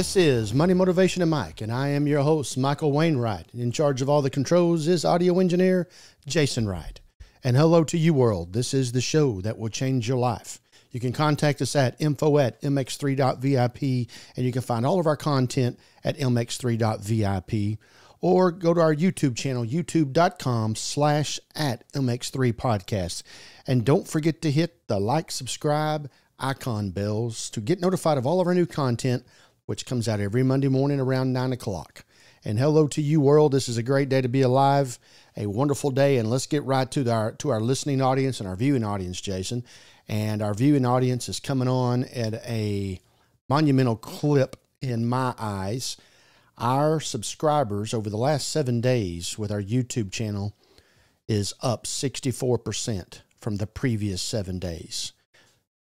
This is Money Motivation and Mike, and I am your host, Michael Wainwright. In charge of all the controls is audio engineer, Jason Wright. And hello to you, world. This is the show that will change your life. You can contact us at info@mx3.vip, and you can find all of our content at mx3.vip, or go to our YouTube channel, youtube.com/@mx3podcast. And don't forget to hit the like, subscribe, icon bells to get notified of all of our new content, which comes out every Monday morning around 9 o'clock. And hello to you, world. This is a great day to be alive, a wonderful day. And let's get right to our listening audience and our viewing audience, Jason. And our viewing audience is coming on at a monumental clip in my eyes. Our subscribers over the last 7 days with our YouTube channel is up 64% from the previous 7 days.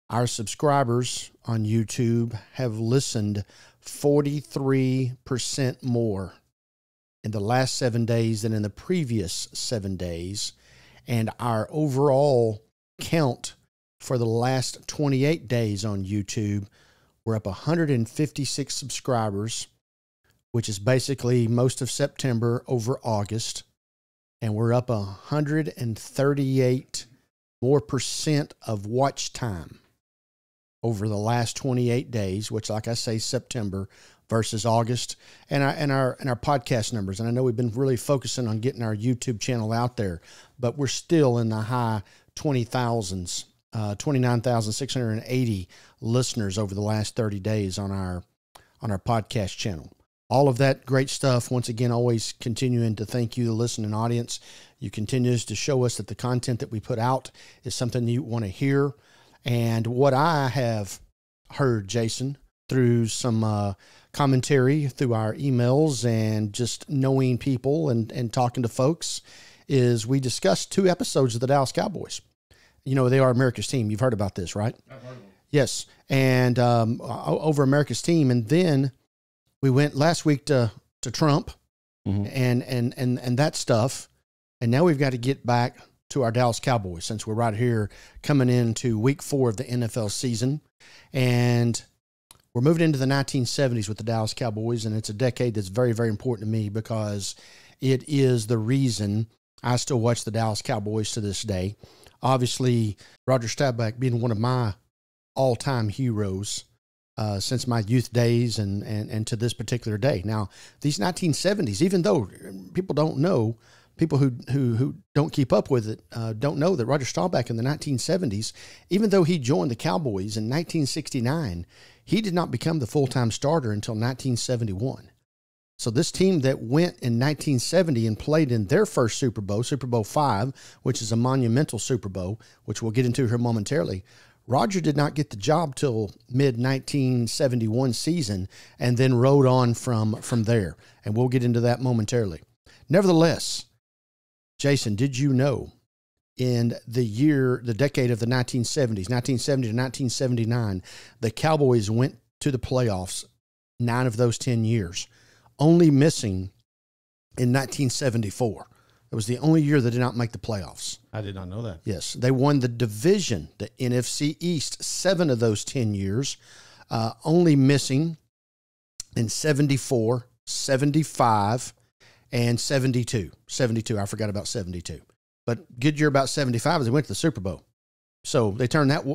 Our subscribers on YouTube have listened 43% more in the last 7 days than in the previous 7 days. And our overall count for the last 28 days on YouTube, we're up 156 subscribers, which is basically most of September over August. And we're up 138 more percent of watch time over the last 28 days, which, like I say, September versus August, and our podcast numbers. And I know we've been really focusing on getting our YouTube channel out there, but we're still in the high 20,000s, 29,680 listeners over the last 30 days on our podcast channel. All of that great stuff. Once again, always continuing to thank you, the listening audience. You continues to show us that the content that we put out is something you want to hear. And what I have heard, Jason, through some commentary, through our emails, and just knowing people and talking to folks, is we discussed two episodes of the Dallas Cowboys. You know, they are America's team. You've heard about this, right? I've heard of them. Yes. And over America's team. And then we went last week to Trump, mm-hmm, and that stuff. And now we've got to get back to our Dallas Cowboys, since we're right here coming into week 4 of the NFL season. And we're moving into the 1970s with the Dallas Cowboys, and it's a decade that's very, very important to me, because it is the reason I still watch the Dallas Cowboys to this day. Obviously, Roger Staubach being one of my all-time heroes since my youth days and to this particular day. Now, these 1970s, even though people don't know, people who don't keep up with it don't know that Roger Staubach in the 1970s, even though he joined the Cowboys in 1969, he did not become the full-time starter until 1971. So this team that went in 1970 and played in their first Super Bowl, Super Bowl V, which is a monumental Super Bowl, which we'll get into here momentarily, Roger did not get the job till mid-1971 season, and then rode on from there. And we'll get into that momentarily. Nevertheless, Jason, did you know in the decade of the 1970s, 1970 to 1979, the Cowboys went to the playoffs 9 of those 10 years, only missing in 1974. It was the only year they did not make the playoffs. I did not know that. Yes. They won the division, the NFC East, 7 of those 10 years, only missing in 74, 75, and 72. I forgot about 72. But good year about 75 is they went to the Super Bowl. So they turned that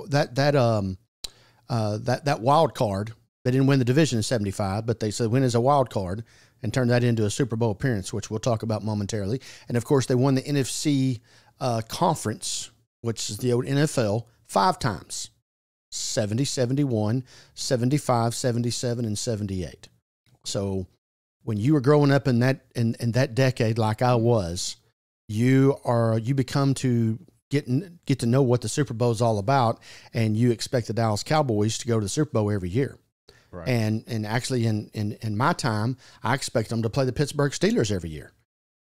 wild card. They didn't win the division in 75, but they win as a wild card and turned that into a Super Bowl appearance, which we'll talk about momentarily. And of course, they won the NFC conference, which is the old NFL, 5 times: 70, 71, 75, 77, and 78. So when you were growing up in that decade, like I was, you become to get to know what the Super Bowl is all about, and you expect the Dallas Cowboys to go to the Super Bowl every year. Right. And actually, in my time, I expect them to play the Pittsburgh Steelers every year,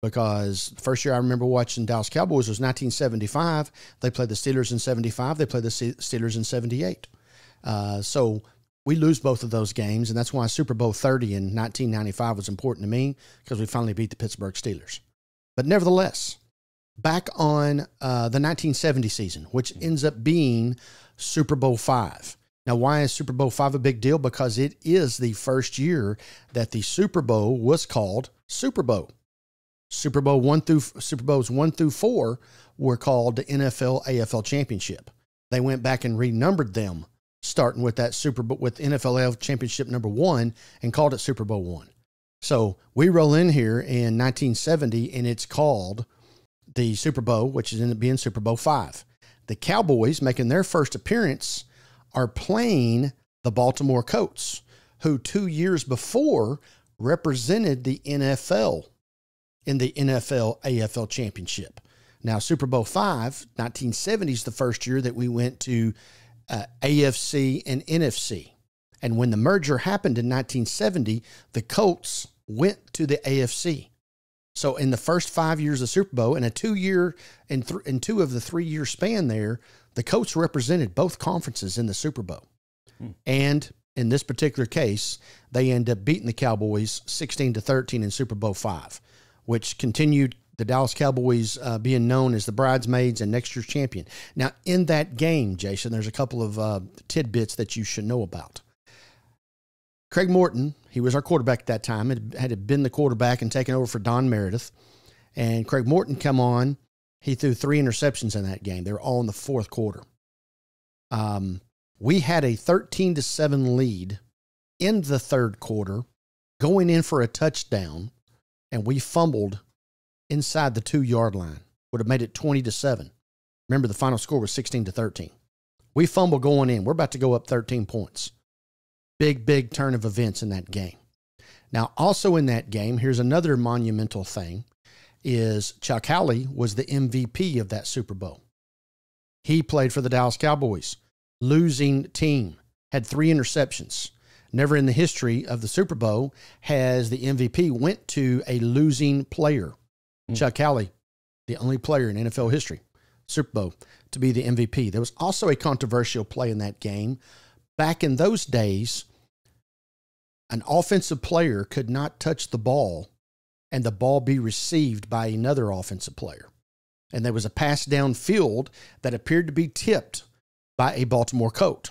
because the first year I remember watching Dallas Cowboys was 1975. They played the Steelers in 75. They played the Steelers in 78. So we lose both of those games, and that's why Super Bowl 30 in 1995 was important to me, because we finally beat the Pittsburgh Steelers. But nevertheless, back on the 1970 season, which ends up being Super Bowl V, Now, why is Super Bowl V a big deal? Because it is the first year that the Super Bowl was called Super Bowl. Super Bowls 1 through 4 were called the NFL AFL Championship. They went back and renumbered them, starting with that Super Bowl with NFL AFL Championship number 1, and called it Super Bowl 1. So we roll in here in 1970, and it's called the Super Bowl, which is ended up being Super Bowl V. The Cowboys, making their first appearance, are playing the Baltimore Colts, who 2 years before represented the NFL in the NFL AFL Championship. Now, Super Bowl V, 1970, is the first year that we went to AFC and NFC. And when the merger happened in 1970, the Colts went to the AFC. So in the first 5 years of Super Bowl, in a 2 year and two of the 3 year span there, the Colts represented both conferences in the Super Bowl. Hmm. And in this particular case, they end up beating the Cowboys 16-13 in Super Bowl V, which continued the Dallas Cowboys being known as the bridesmaids and next year's champion. Now, in that game, Jason, there's a couple of tidbits that you should know about. Craig Morton, he was our quarterback at that time, had been the quarterback and taken over for Don Meredith. And Craig Morton come on. He threw 3 interceptions in that game. They were all in the fourth quarter. We had a 13-7 lead in the third quarter, going in for a touchdown, and we fumbled inside the 2-yard line. Would have made it 20-7. Remember, the final score was 16-13. We fumble going in. We're about to go up 13 points. Big, big turn of events in that game. Now, also in that game, here's another monumental thing, is Chuck Howley was the MVP of that Super Bowl. He played for the Dallas Cowboys, losing team, had 3 interceptions. Never in the history of the Super Bowl has the MVP went to a losing player. Mm-hmm. Chuck Howley, the only player in NFL history, Super Bowl, to be the MVP. There was also a controversial play in that game. Back in those days, an offensive player could not touch the ball and the ball be received by another offensive player. And there was a pass downfield that appeared to be tipped by a Baltimore Colt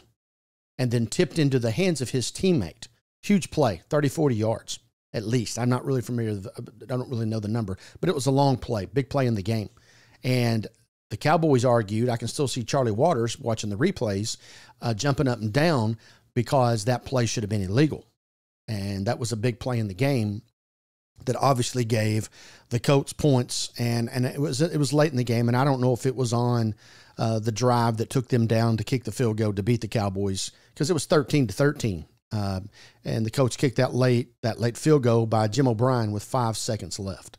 and then tipped into the hands of his teammate. Huge play, 30-40 yards at least. I'm not really familiar, I don't really know the number, but it was a long play, big play in the game. And the Cowboys argued, I can still see Charlie Waters watching the replays, jumping up and down because that play should have been illegal. And that was a big play in the game that obviously gave the Colts points. And it was late in the game, and I don't know if it was on the drive that took them down to kick the field goal to beat the Cowboys, because it was 13-13. And the Colts kicked that late field goal by Jim O'Brien with 5 seconds left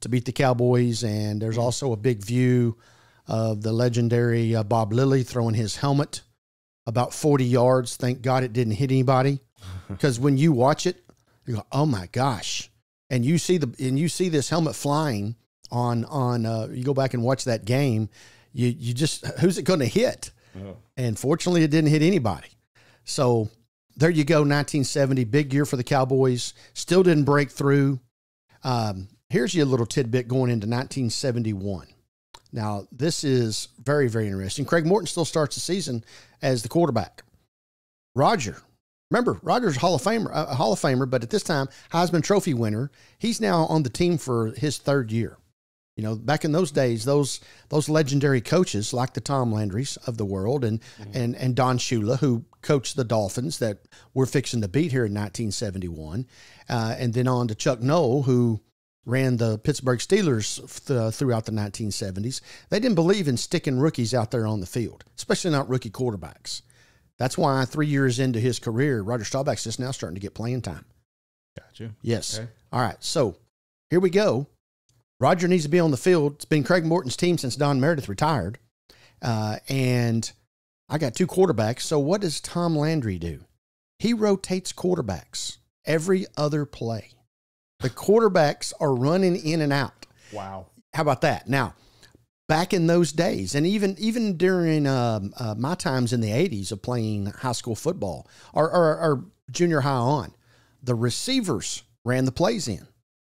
to beat the Cowboys. And there's also a big view of the legendary Bob Lilly throwing his helmet about 40 yards. Thank God it didn't hit anybody, because when you watch it, you go, "Oh my gosh!" And you see this helmet flying on. You go back and watch that game. You just, who's it going to hit? Oh. And fortunately, it didn't hit anybody. So there you go. 1970, big year for the Cowboys. Still didn't break through. Here's your little tidbit going into 1971. Now, this is very, very interesting. Craig Morton still starts the season as the quarterback. Roger, remember, Roger's a Hall of Famer, but at this time, Heisman Trophy winner. He's now on the team for his 3rd year. You know, back in those days, those legendary coaches like the Tom Landrys of the world and Don Shula, who coached the Dolphins that we're fixing to beat here in 1971, and then on to Chuck Noll, who ran the Pittsburgh Steelers throughout the 1970s. They didn't believe in sticking rookies out there on the field, especially not rookie quarterbacks. That's why 3 years into his career, Roger Staubach's just now starting to get playing time. Gotcha. Yes. Okay. All right. So here we go. Roger needs to be on the field. It's been Craig Morton's team since Don Meredith retired. And I got 2 quarterbacks. So what does Tom Landry do? He rotates quarterbacks every other play. The quarterbacks are running in and out. Wow. How about that? Now, back in those days, and even during my times in the 80s of playing high school football or junior high on, the receivers ran the plays in.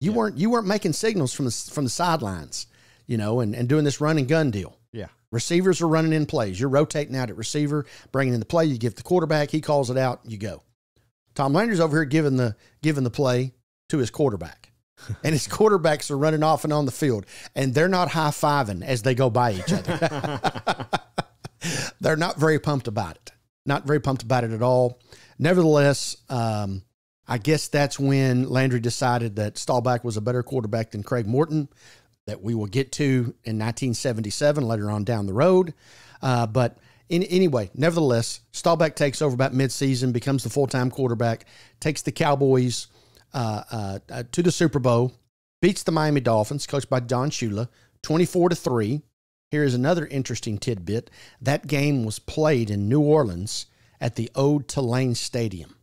You weren't making signals from the sidelines, you know, and doing this run and gun deal. Yeah. Receivers are running in plays. You're rotating out at receiver, bringing in the play. You give the quarterback. He calls it out. You go. Tom Landry's over here giving the play to his quarterback. And his quarterbacks are running off and on the field. And they're not high-fiving as they go by each other. They're not very pumped about it. Not very pumped about it at all. Nevertheless, I guess that's when Landry decided that Staubach was a better quarterback than Craig Morton, that we will get to in 1977 later on down the road. But anyway, nevertheless, Staubach takes over about midseason, becomes the full-time quarterback, takes the Cowboys to the Super Bowl, beats the Miami Dolphins, coached by Don Shula, 24-3. Here is another interesting tidbit. That game was played in New Orleans at the Ode Tulane Stadium.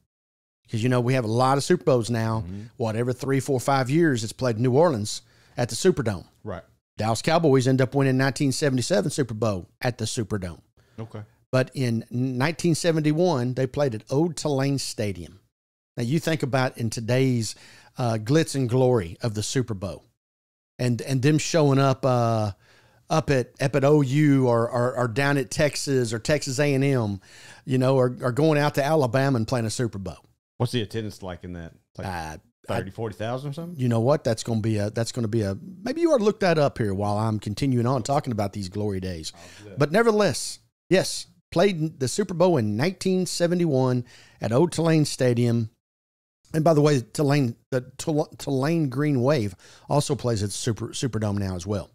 Because, you know, we have a lot of Super Bowls now. Mm-hmm. What, every 3, 4, 5 years it's played in New Orleans at the Superdome. Right. Dallas Cowboys end up winning 1977 Super Bowl at the Superdome. Okay. But in 1971, they played at Ode Tulane Stadium. Now, you think about in today's glitz and glory of the Super Bowl and them showing up up at OU or down at Texas or Texas A&M, you know, or going out to Alabama and playing a Super Bowl. What's the attendance like in that? Like 40,000 or something? You know what? That's going to be a maybe you ought to look that up here while I'm continuing on talking about these glory days. But nevertheless, yes, played the Super Bowl in 1971 at Old Tulane Stadium. And by the way, the Tulane Green Wave also plays at the Superdome now as well.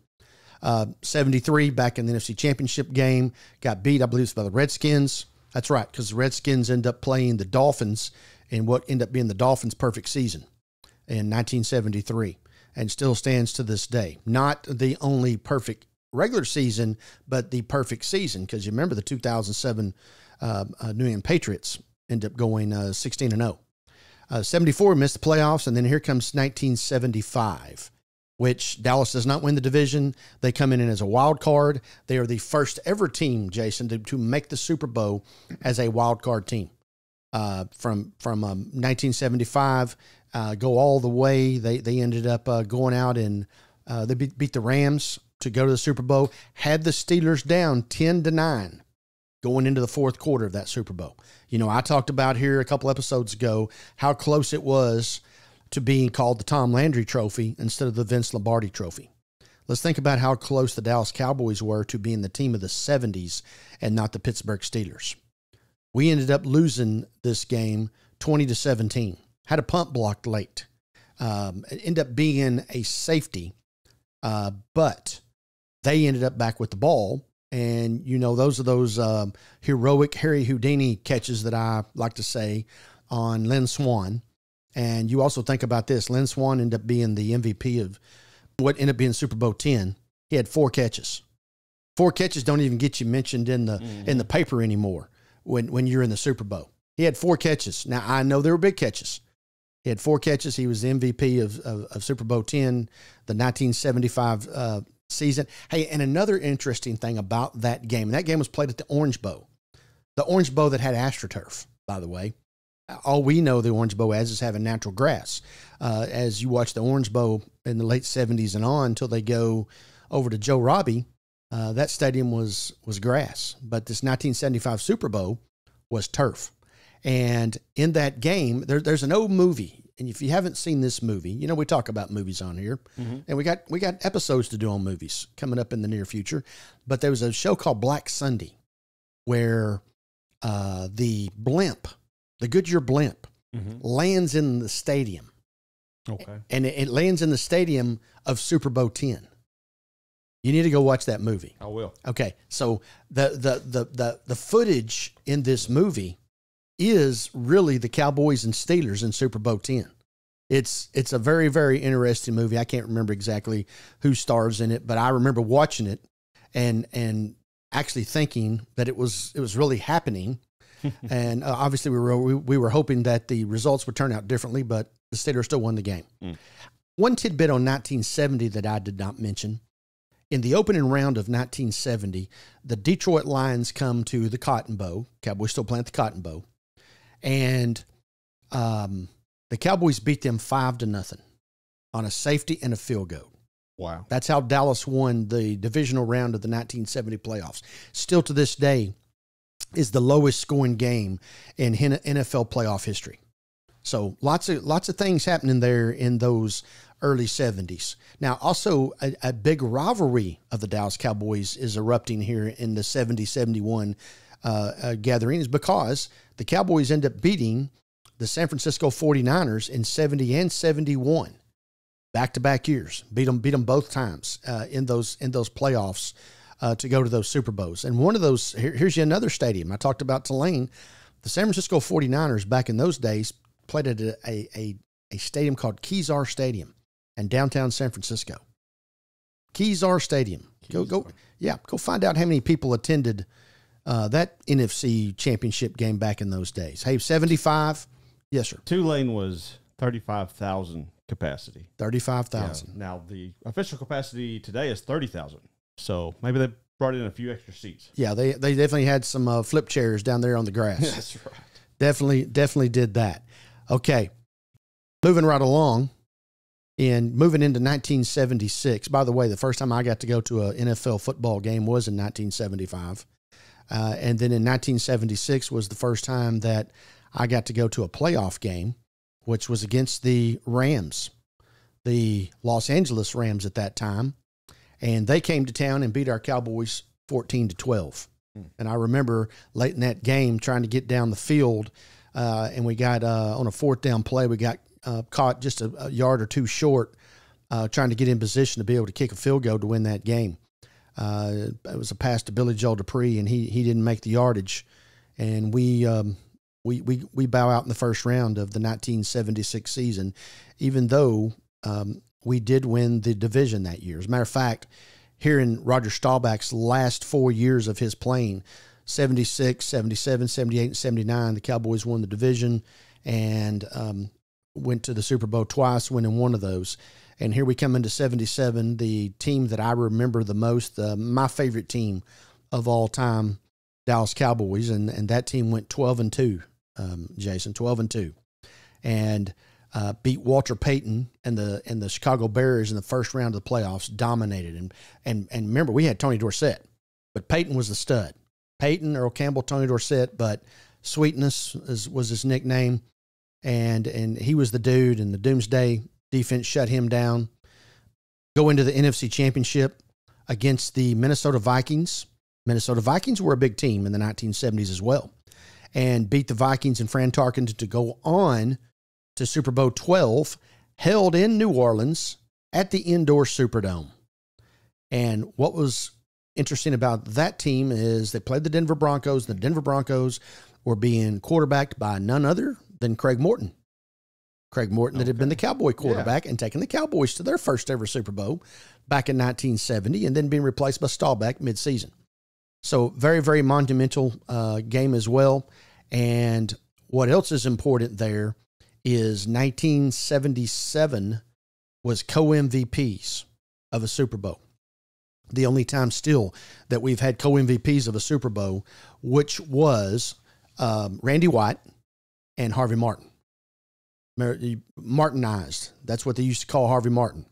73 back in the NFC Championship game, got beat, I believe it's by the Redskins. That's right, because the Redskins end up playing the Dolphins in what end up being the Dolphins' perfect season in 1973 and still stands to this day. Not the only perfect regular season, but the perfect season, because you remember the 2007 New England Patriots end up going 16-0. 74 missed the playoffs, and then here comes 1975. Which Dallas does not win the division. They come in as a wild card. They are the first ever team, Jason, to make the Super Bowl as a wild card team. From 1975, go all the way. They ended up going out and they beat the Rams to go to the Super Bowl. Had the Steelers down 10-9 going into the fourth quarter of that Super Bowl. You know, I talked about here a couple episodes ago how close it was to being called the Tom Landry Trophy instead of the Vince Lombardi Trophy. Let's think about how close the Dallas Cowboys were to being the team of the 70s and not the Pittsburgh Steelers. We ended up losing this game 20-17. Had a punt blocked late. It ended up being a safety, but they ended up back with the ball. And, you know, those are those heroic Harry Houdini catches that I like to say on Len Swan. And you also think about this. Len Swan ended up being the MVP of what ended up being Super Bowl X. He had 4 catches. 4 catches don't even get you mentioned in the in the paper anymore when you're in the Super Bowl. He had 4 catches. Now, I know there were big catches. He had 4 catches. He was the MVP of Super Bowl X, the 1975 season. Hey, and another interesting thing about that game, that game was played at the Orange Bowl. The Orange Bowl that had AstroTurf, by the way. All we know the Orange Bowl as is having natural grass. As you watch the Orange Bowl in the late 70s and on until they go over to Joe Robbie, that stadium was grass. But this 1975 Super Bowl was turf. And in that game, there's an old movie. And if you haven't seen this movie, you know, we talk about movies on here. Mm-hmm. And we got episodes to do on movies coming up in the near future. But there was a show called Black Sunday where the blimp, the Goodyear blimp, lands in the stadium. Okay. And it lands in the stadium of Super Bowl X. You need to go watch that movie. I will. Okay. So the footage in this movie is really the Cowboys and Steelers in Super Bowl X. It's a very, very interesting movie. I can't remember exactly who stars in it, but I remember watching it and actually thinking that it was really happening. And obviously we were hoping that the results would turn out differently, but the Steelers still won the game. Mm. One tidbit on 1970 that I did not mention. In the opening round of 1970, the Detroit Lions come to the Cotton Bowl. Cowboys still playing at the Cotton Bowl. And the Cowboys beat them 5-0 on a safety and a field goal. Wow. That's how Dallas won the divisional round of the 1970 playoffs. Still to this day is the lowest scoring game in NFL playoff history. So lots of things happening there in those early 70s. Now, also a big rivalry of the Dallas Cowboys is erupting here in the 70-71 gatherings, because the Cowboys end up beating the San Francisco 49ers in 70 and 71, back-to-back years. Beat them both times in those playoffs to go to those Super Bowls. And one of those, here's another stadium. I talked about Tulane. The San Francisco 49ers back in those days played at a stadium called Kezar Stadium in downtown San Francisco. Kezar Stadium. Go find out how many people attended that NFC championship game back in those days. Hey, 75. Yes, sir. Tulane was 35,000 capacity. 35,000. Yeah. Now, the official capacity today is 30,000. So maybe they brought in a few extra seats. Yeah, they definitely had some flip chairs down there on the grass. That's right. Definitely did that. Okay. Moving right along and moving into 1976. By the way, the first time I got to go to an NFL football game was in 1975. And then in 1976 was the first time that I got to go to a playoff game, which was against the Rams, the Los Angeles Rams at that time. And they came to town and beat our Cowboys 14-12. And I remember late in that game trying to get down the field, and we got on a fourth down play, we got caught just a yard or two short, trying to get in position to be able to kick a field goal to win that game. It was a pass to Billy Joe Dupree, and he didn't make the yardage, and we bow out in the first round of the 1976 season, even though we did win the division that year. As a matter of fact, here in Roger Staubach's last 4 years of his playing, 76, 77, 78, and 79, the Cowboys won the division and went to the Super Bowl twice, winning one of those. And here we come into 77, the team that I remember the most, my favorite team of all time, Dallas Cowboys, and that team went 12-2, Jason, 12-2, and beat Walter Payton and the Chicago Bears in the first round of the playoffs, dominated. And remember, we had Tony Dorsett, but Payton was the stud. Payton, Earl Campbell, Tony Dorsett, but Sweetness was his nickname, and he was the dude, and the Doomsday defense shut him down. Go into the NFC Championship against the Minnesota Vikings. Minnesota Vikings were a big team in the 1970s as well, and beat the Vikings and Fran Tarkenton to go on to Super Bowl XII, held in New Orleans at the indoor Superdome. And what was interesting about that team is they played the Denver Broncos. The Denver Broncos were being quarterbacked by none other than Craig Morton. Craig Morton, that had been the Cowboy quarterback and taken the Cowboys to their first ever Super Bowl back in 1970, and then being replaced by Staubach midseason. So very, very monumental game as well. And what else is important there is 1977 was co-MVPs of a Super Bowl. The only time still that we've had co-MVPs of a Super Bowl, which was Randy White and Harvey Martin. Martinized. That's what they used to call Harvey Martin.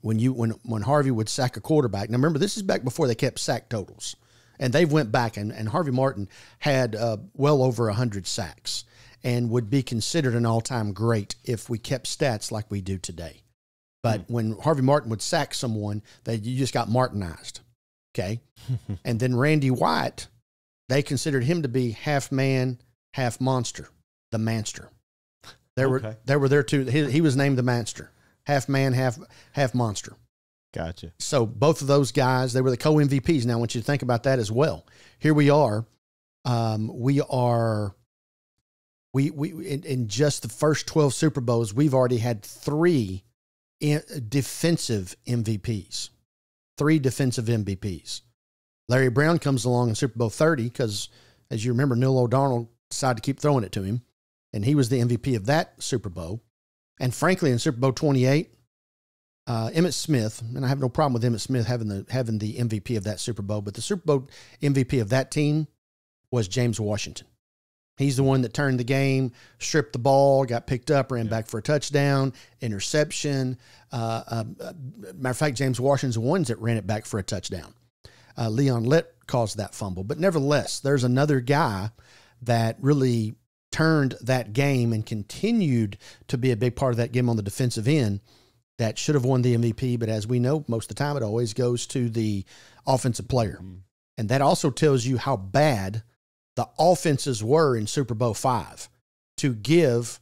When Harvey would sack a quarterback. Now remember, this is back before they kept sack totals. And they went back, and Harvey Martin had well over 100 sacks and would be considered an all-time great if we kept stats like we do today. But when Harvey Martin would sack someone, you just got Martinized, okay? And then Randy White, they considered him to be half man, half monster, the Manster. There were there two. He was named the Manster, half man, half monster. Gotcha. So both of those guys, they were the co-MVPs. Now I want you to think about that as well. Here we are. We, in just the first 12 Super Bowls, we've already had three defensive MVPs. Larry Brown comes along in Super Bowl 30 because, as you remember, Neil O'Donnell decided to keep throwing it to him, and he was the MVP of that Super Bowl. And frankly, in Super Bowl 28, Emmitt Smith, and I have no problem with Emmitt Smith having the MVP of that Super Bowl, but the Super Bowl MVP of that team was James Washington. He's the one that turned the game, stripped the ball, got picked up, ran back for a touchdown, interception. Matter of fact, James Washington's the ones that ran it back for a touchdown. Leon Litt caused that fumble. But nevertheless, there's another guy that really turned that game and continued to be a big part of that game on the defensive end that should have won the MVP. But as we know, most of the time, it always goes to the offensive player. Mm-hmm. And that also tells you how bad the offenses were in Super Bowl V to give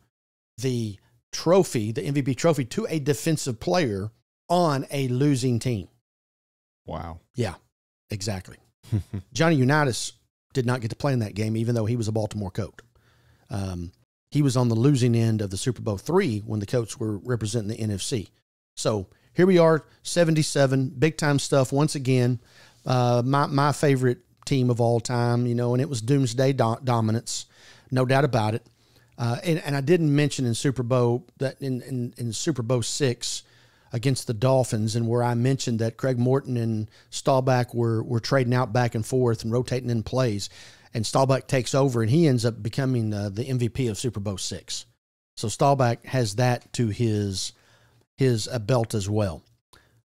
the trophy, the MVP trophy, to a defensive player on a losing team. Wow. Yeah, exactly. Johnny Unitas did not get to play in that game, even though he was a Baltimore Colt. He was on the losing end of the Super Bowl III when the Colts were representing the NFC. So here we are, 77, big time stuff once again. My favorite team of all time, you know, and it was doomsday dominance, no doubt about it. And I didn't mention in Super Bowl that in Super Bowl VI against the Dolphins, and where I mentioned that Craig Morton and Staubach were trading out back and forth and rotating in plays, and Staubach takes over and he ends up becoming the MVP of Super Bowl VI. So Staubach has that to his belt as well.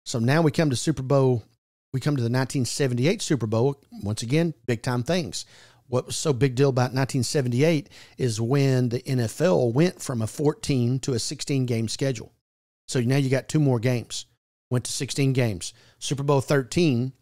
So now we come to Super Bowl. We come to the 1978 Super Bowl. Once again, big time things. What was so big deal about 1978 is when the NFL went from a 14 to a 16 game schedule. So now you got two more games, went to 16 games. Super Bowl 13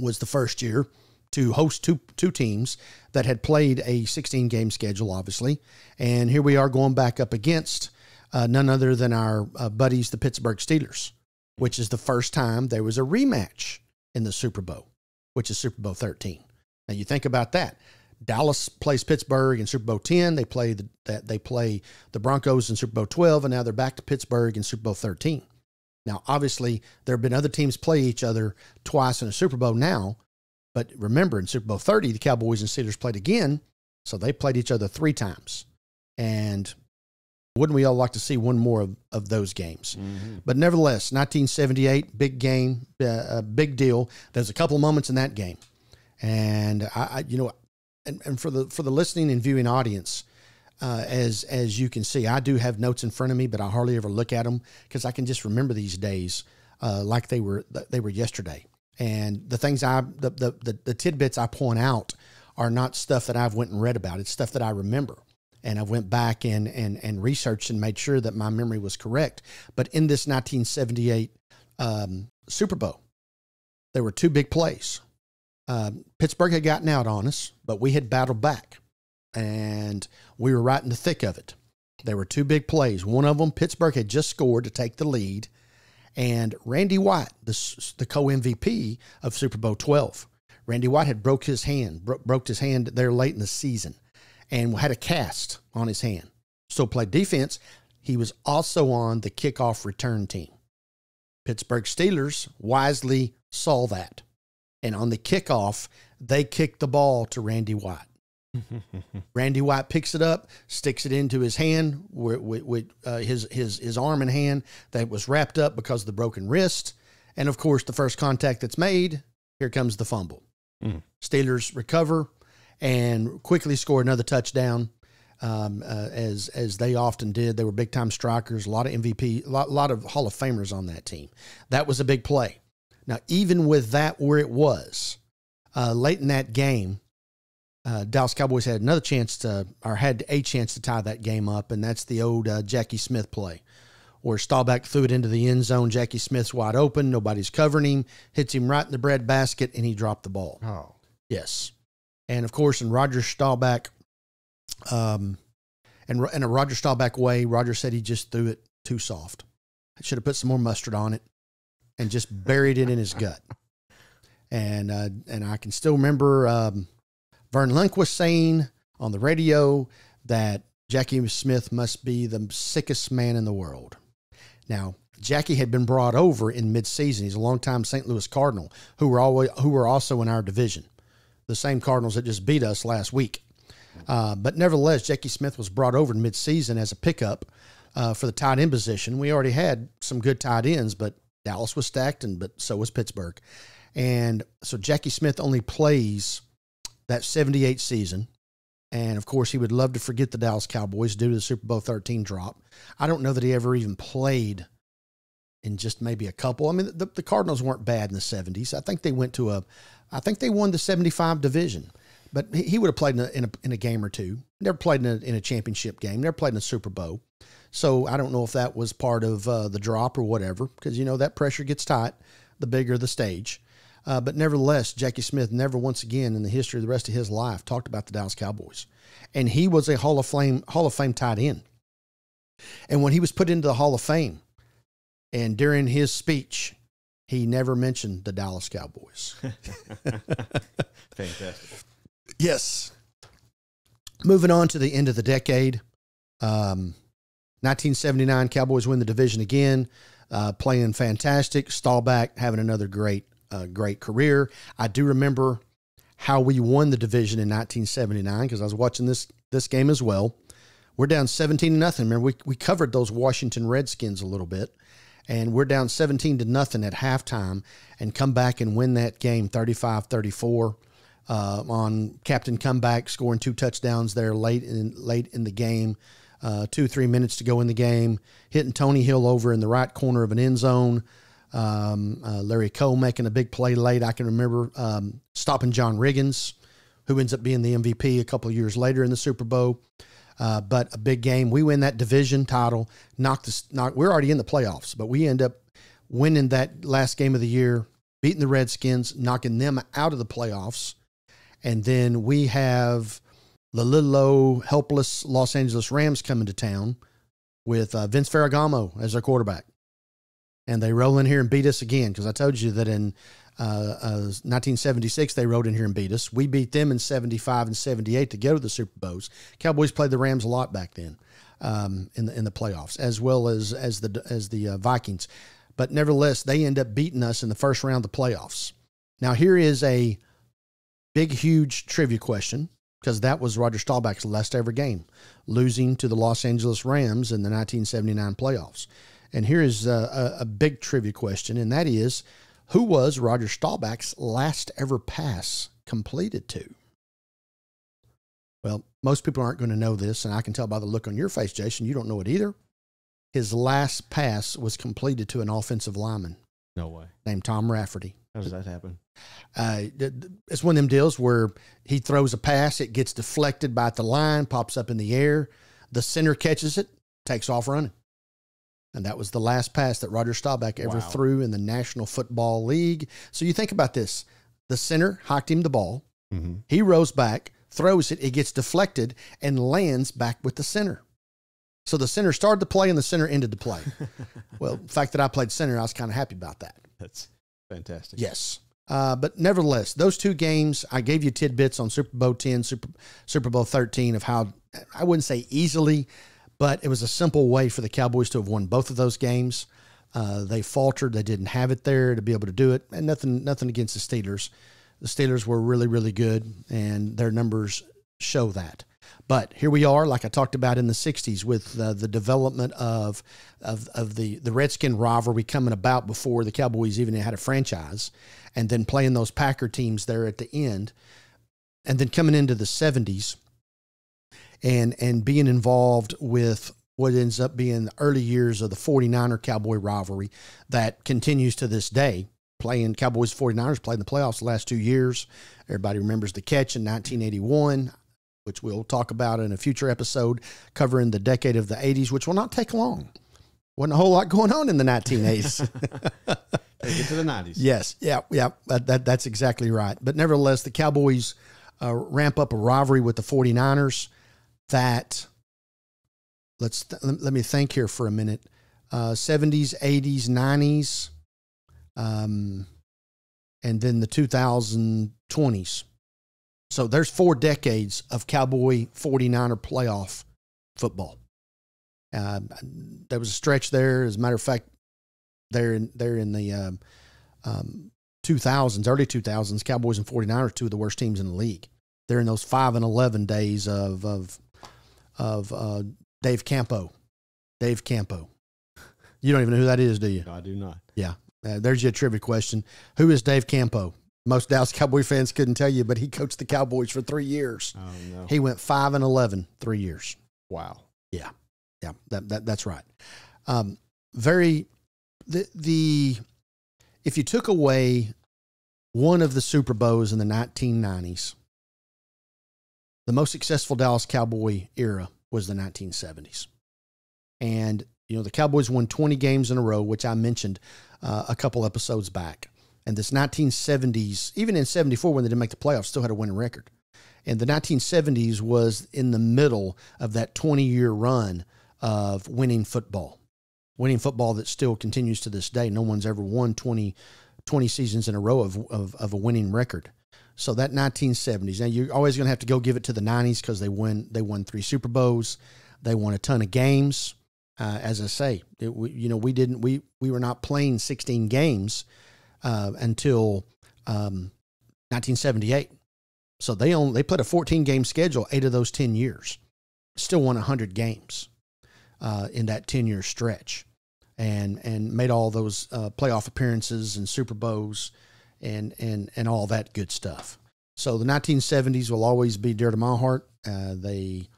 was the first year to host two teams that had played a 16 game schedule, obviously. And here we are going back up against none other than our buddies, the Pittsburgh Steelers, which is the first time there was a rematch in the Super Bowl, which is Super Bowl 13. Now you think about that. Dallas plays Pittsburgh in Super Bowl 10. They play the Broncos in Super Bowl 12, and now they're back to Pittsburgh in Super Bowl 13. Now, obviously, there have been other teams play each other twice in a Super Bowl now, but remember, in Super Bowl 30, the Cowboys and Steelers played again, so they played each other three times. And wouldn't we all like to see one more of those games? Mm-hmm. But nevertheless, 1978, big game, a big deal. There's a couple of moments in that game. And, I, you know, and for the listening and viewing audience, as you can see, I do have notes in front of me, but I hardly ever look at them because I can just remember these days like they were yesterday. And the things the tidbits I point out are not stuff that I've went and read about. It's stuff that I remember. And I went back and researched and made sure that my memory was correct. But in this 1978 Super Bowl, there were two big plays. Pittsburgh had gotten out on us, but we had battled back. And we were right in the thick of it. There were two big plays. One of them, Pittsburgh had just scored to take the lead. And Randy White, the co-MVP of Super Bowl 12, Randy White had broke his hand there late in the season, and had a cast on his hand. So played defense. He was also on the kickoff return team. Pittsburgh Steelers wisely saw that. And on the kickoff, they kicked the ball to Randy White. Randy White picks it up, sticks it into his hand, with his arm and hand that was wrapped up because of the broken wrist. And, of course, the first contact that's made, here comes the fumble. Mm. Steelers recover and quickly score another touchdown, as they often did. They were big-time strikers, a lot of MVP, a lot of Hall of Famers on that team. That was a big play. Now, even with that where it was, late in that game, Dallas Cowboys had another chance to, or had a chance to tie that game up, and that's the old Jackie Smith play, where Staubach threw it into the end zone. Jackie Smith's wide open. Nobody's covering him. Hits him right in the bread basket, and he dropped the ball. Oh. Yes. And, of course, in Roger Staubach, in a Roger Staubach way, Roger said he just threw it too soft. I should have put some more mustard on it and just buried it in his gut. And I can still remember Vern Link was saying on the radio that Jackie Smith must be the sickest man in the world. Now, Jackie had been brought over in midseason. He's a longtime St. Louis Cardinal who were also in our division, the same Cardinals that just beat us last week. But nevertheless, Jackie Smith was brought over in midseason as a pickup for the tight end position. We already had some good tight ends, but Dallas was stacked, and but so was Pittsburgh. And so Jackie Smith only plays that 78 season, And, of course, he would love to forget the Dallas Cowboys due to the Super Bowl XIII drop. I don't know that he ever even played in just maybe a couple. I mean, the Cardinals weren't bad in the 70s. I think they went to a – I think they won the 75 division. But he would have played in a game or two. Never played in a championship game. Never played in a Super Bowl. So I don't know if that was part of the drop or whatever because, you know, that pressure gets tight the bigger the stage. But nevertheless, Jackie Smith never once again in the history of the rest of his life talked about the Dallas Cowboys. And he was a Hall of Fame tight end. And when he was put into the Hall of Fame and during his speech, he never mentioned the Dallas Cowboys. Fantastic. Yes. Moving on to the end of the decade. 1979, Cowboys win the division again, playing fantastic. Staubach having another great career. I do remember how we won the division in 1979 because I was watching this game as well. We're down 17-0. Remember, we covered those Washington Redskins a little bit, and we're down 17-0 at halftime and come back and win that game 35-34 on Captain Comeback, scoring 2 touchdowns there late in the game. 2 or 3 minutes to go in the game, hitting Tony Hill over in the right corner of an end zone. Larry Cole making a big play late. I can remember stopping John Riggins, who ends up being the MVP a couple of years later in the Super Bowl. But a big game. We win that division title. We're already in the playoffs, but we end up winning that last game of the year, beating the Redskins, knocking them out of the playoffs. And then we have the little old helpless Los Angeles Rams coming to town with Vince Ferragamo as their quarterback. And they roll in here and beat us again because I told you that in 1976 they rode in here and beat us. We beat them in 75 and 78 to go to the Super Bowls. Cowboys played the Rams a lot back then in the playoffs, as well as the Vikings. But nevertheless, they end up beating us in the first round of the playoffs. Now here is a big, huge trivia question because that was Roger Staubach's last ever game, losing to the Los Angeles Rams in the 1979 playoffs. And here is a big trivia question, and that is, who was Roger Staubach's last ever pass completed to? Well, most people aren't going to know this, and I can tell by the look on your face, Jason, you don't know it either. His last pass was completed to an offensive lineman. No way. Named Tom Rafferty. How does that happen? It's one of them deals where he throws a pass, it gets deflected by the line, pops up in the air, the center catches it, takes off running. And that was the last pass that Roger Staubach ever threw in the National Football League. So you think about this. The center hiked him the ball. Mm-hmm. He rows back, throws it. It gets deflected and lands back with the center. So the center started the play and the center ended the play. Well, the fact that I played center, I was kind of happy about that. That's fantastic. Yes. But nevertheless, those 2 games, I gave you tidbits on Super Bowl X, Super Bowl XIII of how, I wouldn't say easily, but it was a simple way for the Cowboys to have won both of those games. They faltered. They didn't have it there to be able to do it. And nothing against the Steelers. The Steelers were really, really good, and their numbers show that. But here we are, like I talked about in the 60s, with the development of the Redskin rivalry coming about before the Cowboys even had a franchise, and then playing those Packer teams there at the end. And then coming into the 70s, and being involved with what ends up being the early years of the 49er Cowboy rivalry that continues to this day. Playing Cowboys 49ers, played in the playoffs the last 2 years. Everybody remembers the catch in 1981, which we'll talk about in a future episode covering the decade of the 80s, which will not take long. Wasn't a whole lot going on in the 1980s. Take it to the 90s. Yes, yeah, that's exactly right. But nevertheless, the Cowboys ramp up a rivalry with the 49ers. That, let me think here for a minute, 70s, 80s, 90s, and then the 2020s. So there's 4 decades of Cowboy 49er playoff football. There was a stretch there, as a matter of fact, there in the 2000s, early 2000s, Cowboys and 49ers are 2 of the worst teams in the league. They're in those 5 and 11 days of Dave Campo. Dave Campo. You don't even know who that is, do you? No, I do not. Yeah. There's your trivia question. Who is Dave Campo? Most Dallas Cowboy fans couldn't tell you, but he coached the Cowboys for 3 years. Oh, no. He went 5-11, 3 years. Wow. Yeah. Yeah. That's right. If you took away one of the Super Bowls in the 1990s, the most successful Dallas Cowboy era was the 1970s. And, you know, the Cowboys won 20 games in a row, which I mentioned a couple episodes back. And this 1970s, even in 74 when they didn't make the playoffs, still had a winning record. And the 1970s was in the middle of that 20-year run of winning football that still continues to this day. No one's ever won 20 seasons in a row of a winning record. So that 1970s, now you're always going to have to go give it to the 90s because they won 3 Super Bowls. They won a ton of games. As I say, we were not playing 16 games until 1978. So they played a 14-game schedule 8 of those 10 years. Still won 100 games in that 10-year stretch, and made all those playoff appearances and Super Bowls and all that good stuff. So the 1970s will always be dear to my heart. They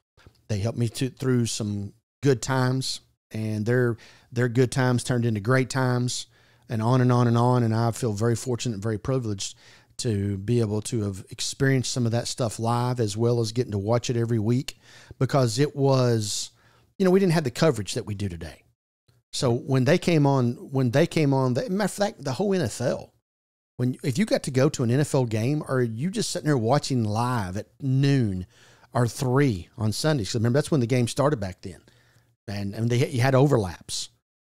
helped me through some good times, and their good times turned into great times, and on and on and on. And I feel very fortunate and very privileged to be able to have experienced some of that stuff live, as well as getting to watch it every week, because it was, you know, we didn't have the coverage that we do today. So when they came on, matter of fact, the whole NFL, if you got to go to an NFL game, or you just sitting there watching live at noon or 3 on Sundays, because remember that's when the game started back then, and you had overlaps.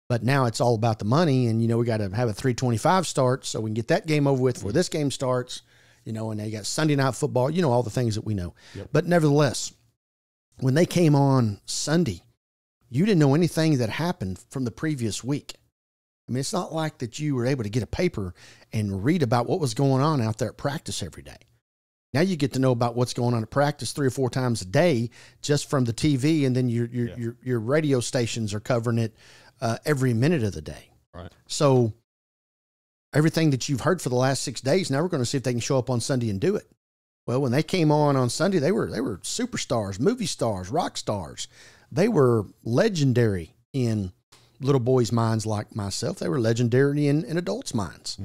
But now it's all about the money, and, you know, we got to have a 3:25 start so we can get that game over with before this game starts, you know, and they got Sunday night football, you know, all the things that we know. Yep. But nevertheless, when they came on Sunday, you didn't know anything that happened from the previous week. I mean, it's not like that you were able to get a paper and read about what was going on out there at practice every day. Now you get to know about what's going on at practice 3 or 4 times a day just from the TV, and then your radio stations are covering it every minute of the day. Right. So everything that you've heard for the last 6 days, now we're going to see if they can show up on Sunday and do it. Well, when they came on Sunday, they were superstars, movie stars, rock stars. They were legendary in little boys' minds like myself. They were legendary in adults' minds,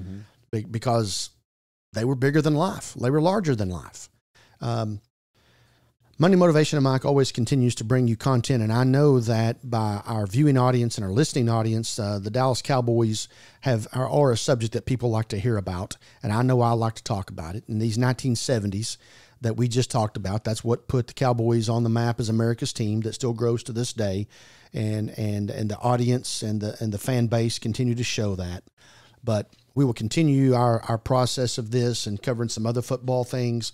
because they were bigger than life. They were larger than life. Monday Motivation and Mike always continues to bring you content, and I know that by our viewing audience and our listening audience, the Dallas Cowboys are a subject that people like to hear about, and I know I like to talk about it. In these 1970s that we just talked about, that's what put the Cowboys on the map as America's team that still grows to this day, and the audience and the fan base continue to show that. But we will continue our process of this and covering some other football things.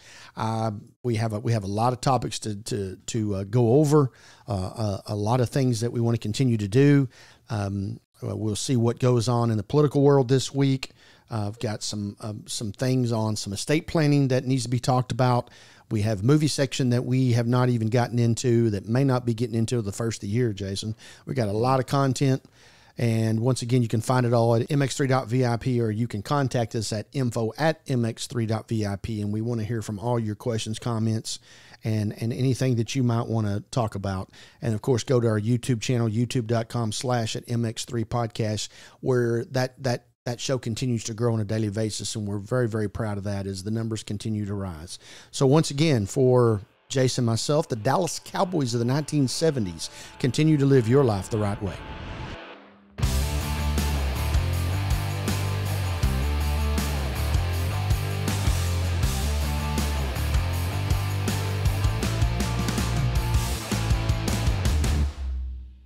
We have a lot of topics to go over, a lot of things that we want to continue to do. We'll see what goes on in the political world this week. I've got some things on some estate planning that needs to be talked about. We have movie section that we have not even gotten into, that may not be getting into the first of the year, Jason. We got a lot of content. And once again, you can find it all at mx3.vip, or you can contact us at info@mx3.vip. And we want to hear from all your questions, comments, and anything that you might want to talk about. And of course, go to our YouTube channel, youtube.com/@mx3podcast, where that show continues to grow on a daily basis. And we're very, very proud of that as the numbers continue to rise. So once again, for Jason, myself, the Dallas Cowboys of the 1970s, continue to live your life the right way.